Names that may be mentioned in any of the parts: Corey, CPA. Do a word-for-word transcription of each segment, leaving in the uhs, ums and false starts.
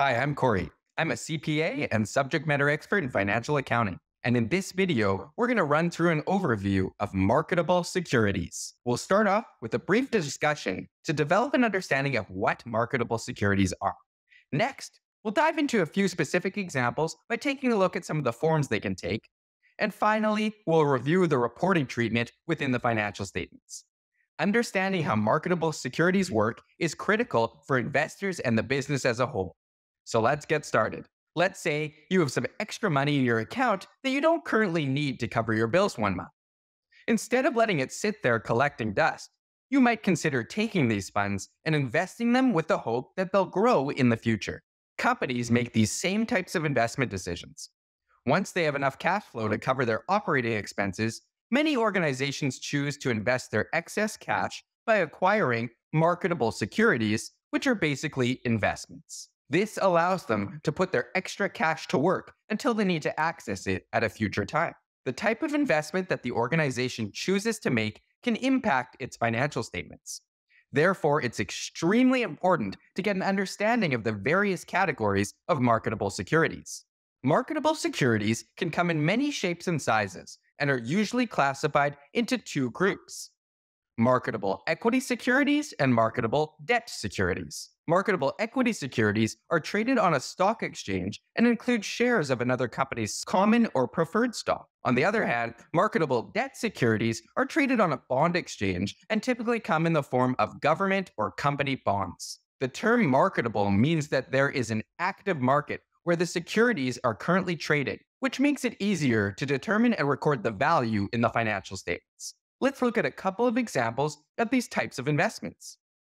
Hi, I'm Corey. I'm a C P A and subject matter expert in financial accounting. And in this video, we're going to run through an overview of marketable securities. We'll start off with a brief discussion to develop an understanding of what marketable securities are. Next, we'll dive into a few specific examples by taking a look at some of the forms they can take. And finally, we'll review the reporting treatment within the financial statements. Understanding how marketable securities work is critical for investors and the business as a whole. So let's get started. Let's say you have some extra money in your account that you don't currently need to cover your bills one month. Instead of letting it sit there collecting dust, you might consider taking these funds and investing them with the hope that they'll grow in the future. Companies make these same types of investment decisions. Once they have enough cash flow to cover their operating expenses, many organizations choose to invest their excess cash by acquiring marketable securities, which are basically investments. This allows them to put their extra cash to work until they need to access it at a future time. The type of investment that the organization chooses to make can impact its financial statements. Therefore, it's extremely important to get an understanding of the various categories of marketable securities. Marketable securities can come in many shapes and sizes and are usually classified into two groups: marketable equity securities and marketable debt securities. Marketable equity securities are traded on a stock exchange and include shares of another company's common or preferred stock. On the other hand, marketable debt securities are traded on a bond exchange and typically come in the form of government or company bonds. The term marketable means that there is an active market where the securities are currently traded, which makes it easier to determine and record the value in the financial statements. Let's look at a couple of examples of these types of investments.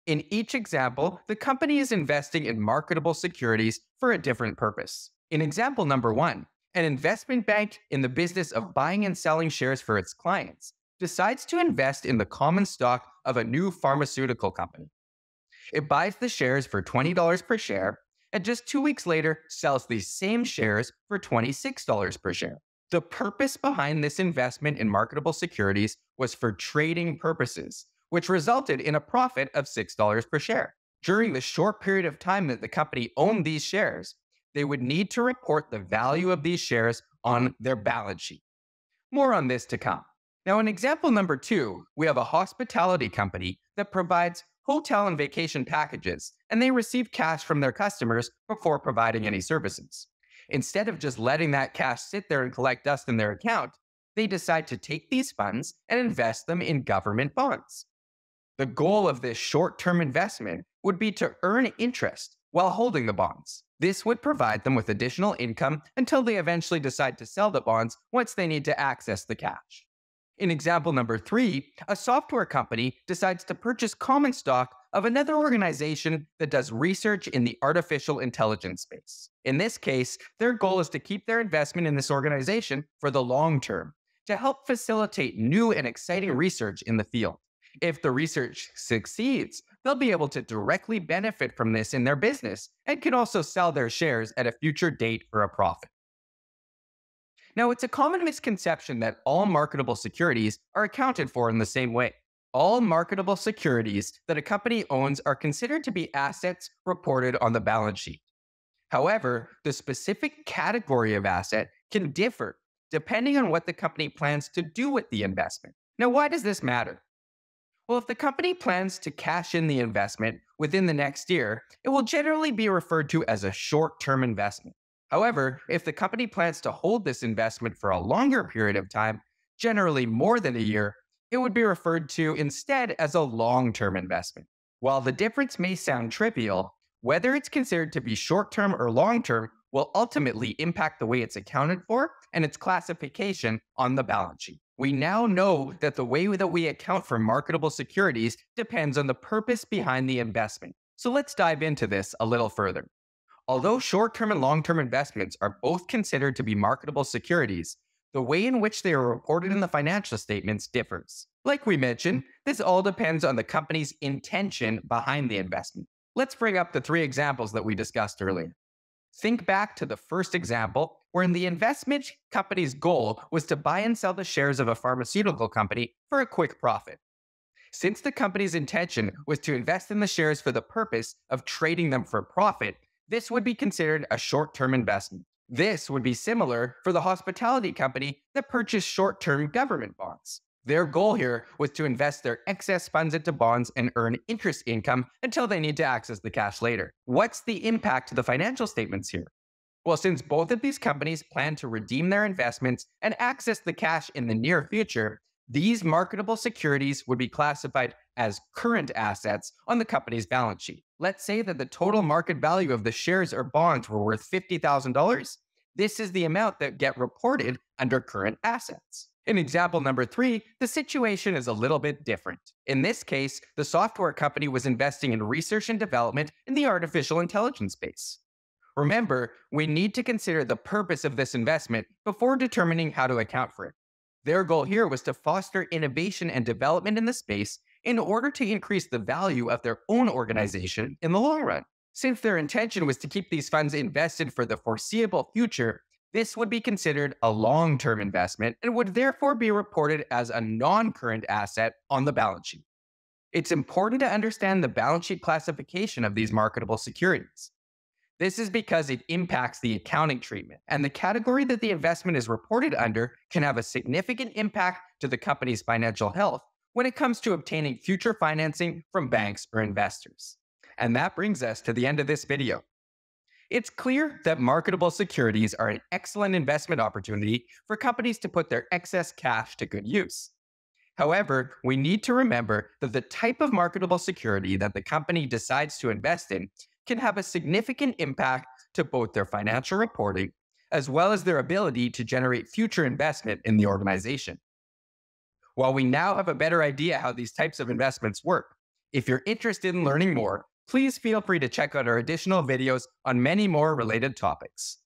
In each example, the company is investing in marketable securities for a different purpose. In example number one, an investment bank in the business of buying and selling shares for its clients decides to invest in the common stock of a new pharmaceutical company. It buys the shares for twenty dollars per share and just two weeks later sells these same shares for twenty-six dollars per share. The purpose behind this investment in marketable securities was for trading purposes, which resulted in a profit of six dollars per share. During the short period of time that the company owned these shares, they would need to report the value of these shares on their balance sheet. More on this to come. Now, in example number two, we have a hospitality company that provides hotel and vacation packages, and they receive cash from their customers before providing any services. Instead of just letting that cash sit there and collect dust in their account, they decide to take these funds and invest them in government bonds. The goal of this short-term investment would be to earn interest while holding the bonds. This would provide them with additional income until they eventually decide to sell the bonds once they need to access the cash. In example number three, a software company decides to purchase common stock of another organization that does research in the artificial intelligence space. In this case, their goal is to keep their investment in this organization for the long term to help facilitate new and exciting research in the field. If the research succeeds, they'll be able to directly benefit from this in their business and can also sell their shares at a future date for a profit. Now, it's a common misconception that all marketable securities are accounted for in the same way. All marketable securities that a company owns are considered to be assets reported on the balance sheet. However, the specific category of asset can differ depending on what the company plans to do with the investment. Now, why does this matter? Well, if the company plans to cash in the investment within the next year, it will generally be referred to as a short-term investment. However, if the company plans to hold this investment for a longer period of time, generally more than a year, it would be referred to instead as a long-term investment. While the difference may sound trivial, whether it's considered to be short-term or long-term will ultimately impact the way it's accounted for and its classification on the balance sheet. We now know that the way that we account for marketable securities depends on the purpose behind the investment. So let's dive into this a little further. Although short-term and long-term investments are both considered to be marketable securities, the way in which they are reported in the financial statements differs. Like we mentioned, this all depends on the company's intention behind the investment. Let's bring up the three examples that we discussed earlier. Think back to the first example, where in the investment company's goal was to buy and sell the shares of a pharmaceutical company for a quick profit. Since the company's intention was to invest in the shares for the purpose of trading them for profit, This would be considered a short-term investment. This would be similar for the hospitality company that purchased short-term government bonds. Their goal here was to invest their excess funds into bonds and earn interest income until they need to access the cash later. What's the impact to the financial statements here? Well, since both of these companies plan to redeem their investments and access the cash in the near future, these marketable securities would be classified as current assets on the company's balance sheet. Let's say that the total market value of the shares or bonds were worth fifty thousand dollars. This is the amount that get reported under current assets. In example number three, the situation is a little bit different. In this case, the software company was investing in research and development in the artificial intelligence space. Remember, we need to consider the purpose of this investment before determining how to account for it. Their goal here was to foster innovation and development in the space in order to increase the value of their own organization in the long run. Since their intention was to keep these funds invested for the foreseeable future, this would be considered a long-term investment and would therefore be reported as a non-current asset on the balance sheet. It's important to understand the balance sheet classification of these marketable securities. This is because it impacts the accounting treatment, and the category that the investment is reported under can have a significant impact to the company's financial health when it comes to obtaining future financing from banks or investors. And that brings us to the end of this video. It's clear that marketable securities are an excellent investment opportunity for companies to put their excess cash to good use. However, we need to remember that the type of marketable security that the company decides to invest in can have a significant impact to both their financial reporting as well as their ability to generate future investment in the organization. While we now have a better idea how these types of investments work, if you're interested in learning more, please feel free to check out our additional videos on many more related topics.